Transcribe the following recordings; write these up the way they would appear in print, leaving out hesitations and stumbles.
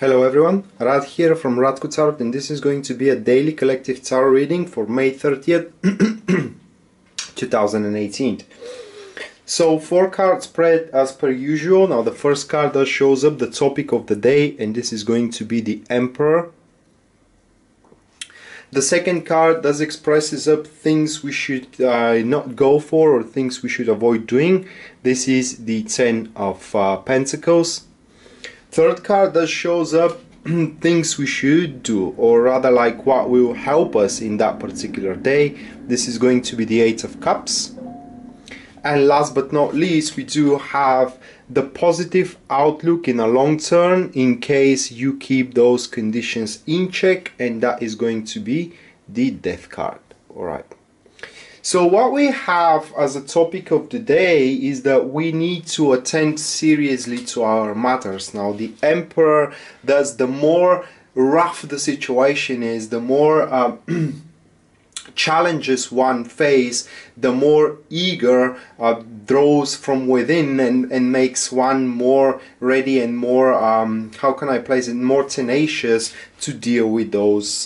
Hello everyone, Rad here from Radko Tarot, and this is going to be a daily collective tarot reading for May 30th, 2018. So 4 card spread as per usual. Now the first card that shows up, the topic of the day, and this is going to be the Emperor. The second card does expresses up things we should not go for or things we should avoid doing. This is the Ten of Pentacles. Third card that shows up things we should do, or rather like what will help us in that particular day. This is going to be the Eight of Cups. And last but not least, we do have the positive outlook in a long term in case you keep those conditions in check, and that is going to be the Death card. Alright. So what we have as a topic of the day is that we need to attend seriously to our matters. Now the Emperor, thus the more rough the situation is, the more challenges one face, the more eager draws from within and makes one more ready and more, how can I place it, more tenacious to deal with those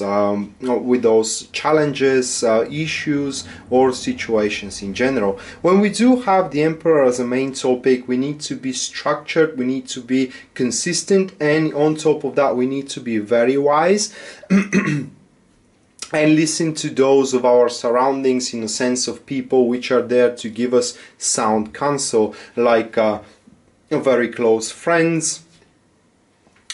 challenges, issues or situations in general. When we do have the Emperor as a main topic, we need to be structured, we need to be consistent, and on top of that we need to be very wise and listen to those of our surroundings in a sense of people which are there to give us sound counsel, like very close friends,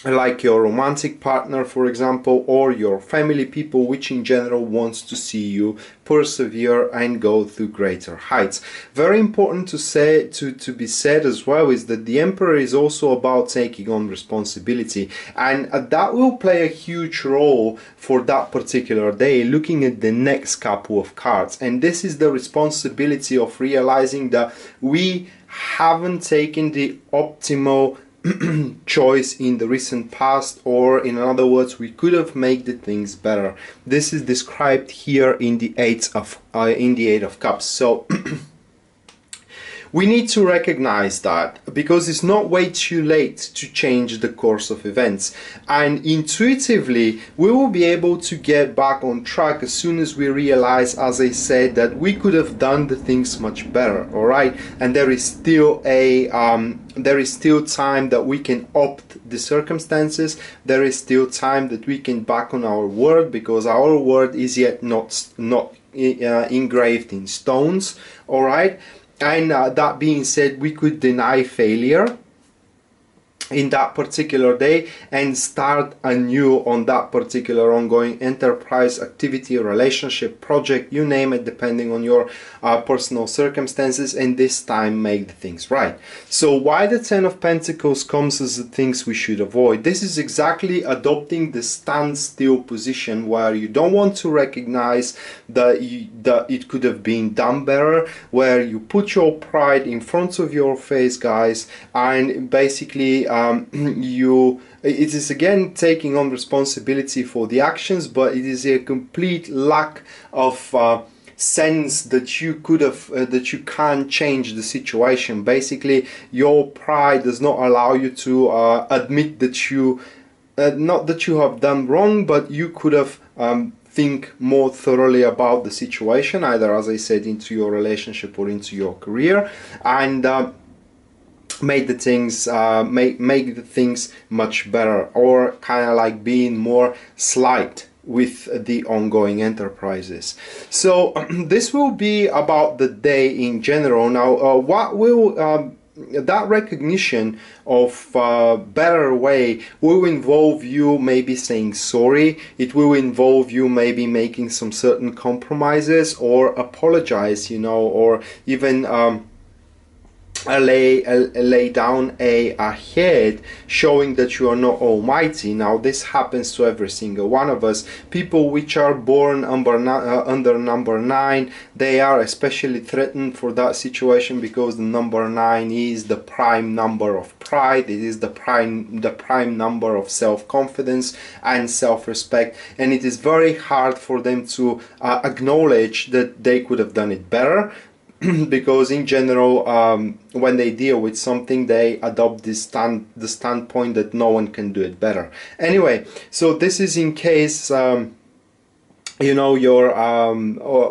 like your romantic partner for example, or your family, people which in general wants to see you persevere and go through greater heights. Very important to say to be said as well is that the Emperor is also about taking on responsibility, and that will play a huge role for that particular day. Looking at the next couple of cards, and this is the responsibility of realizing that we haven't taken the optimal choice in the recent past, or in other words we could have made the things better. This is described here in the Eight of Cups. So we need to recognize that, because it's not way too late to change the course of events, and intuitively we will be able to get back on track as soon as we realize, as I said, that we could have done the things much better. All right, and there is still a there is still time that we can opt the circumstances. There is still time that we can back on our word, because our word is yet not engraved in stones. All right. And that being said, we could deny failure in that particular day and start anew on that particular ongoing enterprise, activity, relationship, project, you name it, depending on your personal circumstances, and this time make the things right. So why the Ten of Pentacles comes as the things we should avoid? This is exactly adopting the standstill position, where you don't want to recognize that it could have been done better, where you put your pride in front of your face, guys, and basically it is again taking on responsibility for the actions, but it is a complete lack of sense that you could have that you can't change the situation. Basically your pride does not allow you to admit that you not that you have done wrong, but you could have think more thoroughly about the situation, either as I said into your relationship or into your career, and make the things much better, or kind of like being more slight with the ongoing enterprises. So this will be about the day in general. Now what will that recognition of better way will involve you maybe saying sorry. It will involve you maybe making some certain compromises or apologize, you know, or even lay down a head, showing that you are not almighty. Now this happens to every single one of us. People which are born under number 9, they are especially threatened for that situation, because the number 9 is the prime number of pride. It is the prime number of self-confidence and self-respect, and it is very hard for them to acknowledge that they could have done it better. because in general, when they deal with something, they adopt this the standpoint that no one can do it better. Anyway, so this is in case you know your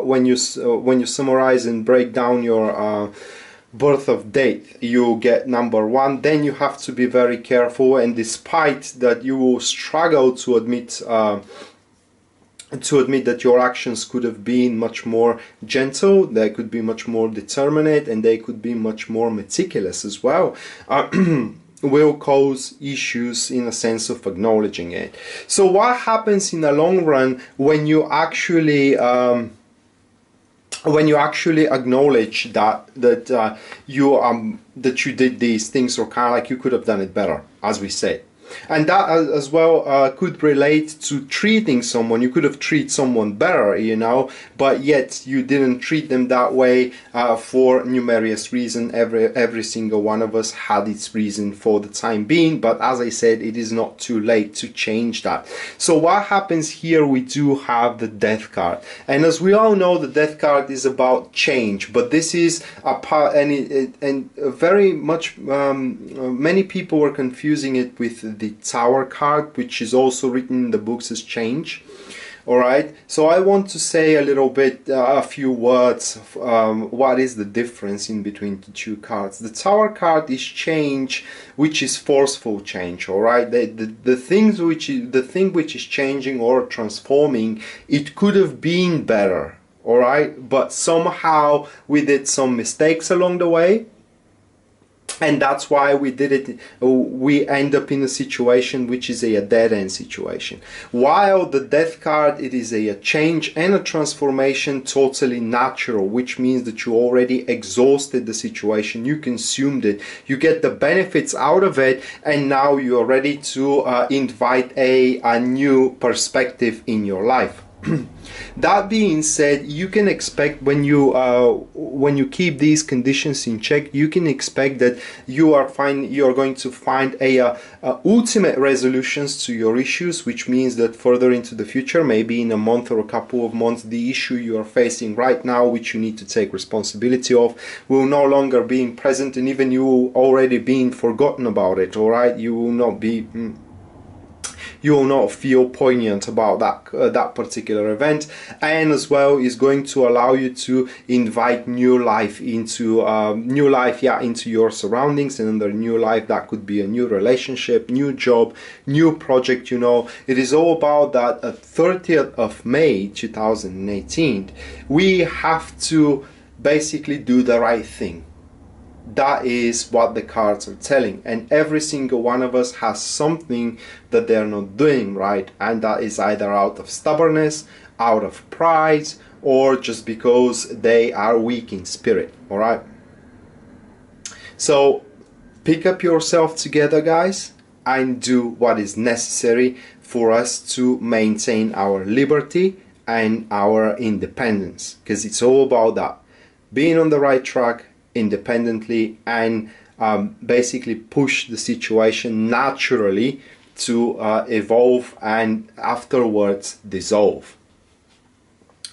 when you summarize and break down your birth of date, you get number one. Then you have to be very careful, and despite that, you will struggle to admit. To admit that your actions could have been much more gentle, they could be much more determinate, and they could be much more meticulous as well, will cause issues in a sense of acknowledging it. So what happens in the long run when you actually acknowledge that you did these things, or kind of like you could have done it better, as we say. And that as well could relate to treating someone. You could have treated someone better, you know, but yet you didn't treat them that way for numerous reasons. Every single one of us had its reason for the time being, but as I said, it is not too late to change that. So what happens here, we do have the Death card. And as we all know, the Death card is about change, but this is a part, and very much, many people were confusing it with the Tower card, which is also written in the books as change. All right, so I want to say a little bit, a few words of, what is the difference in between the two cards. The Tower card is change, which is forceful change. All right, the thing which is changing or transforming, it could have been better, all right, but somehow we did some mistakes along the way. And that's why we did it. We end up in a situation which is a dead-end situation. While the Death card, it is a change and a transformation, totally natural, which means that you already exhausted the situation, you consumed it, you get the benefits out of it, and now you are ready to invite a new perspective in your life. That being said, you can expect when you keep these conditions in check, you can expect that you are going to find a ultimate resolutions to your issues, which means that further into the future, maybe in a month or a couple of months, the issue you are facing right now, which you need to take responsibility of, will no longer be present, and even you will already being forgotten about it. All right, you will not be. You will not feel poignant about that particular event, and as well is going to allow you to invite new life into into your surroundings, and under new life that could be a new relationship, new job, new project. You know, it is all about that. At 30th of May 2018, we have to basically do the right thing. That is what the cards are telling, and every single one of us has something that they are not doing right, and that is either out of stubbornness, out of pride, or just because they are weak in spirit. All right, so pick up yourself together, guys, and do what is necessary for us to maintain our liberty and our independence, because it's all about that, being on the right track independently, and basically push the situation naturally to evolve and afterwards dissolve.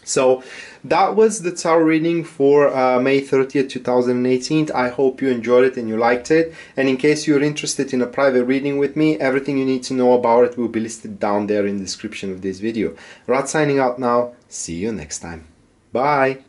So that was the tarot reading for May 30th, 2018. I hope you enjoyed it and you liked it. And in case you're interested in a private reading with me, everything you need to know about it will be listed down there in the description of this video. Rad signing out now. See you next time. Bye.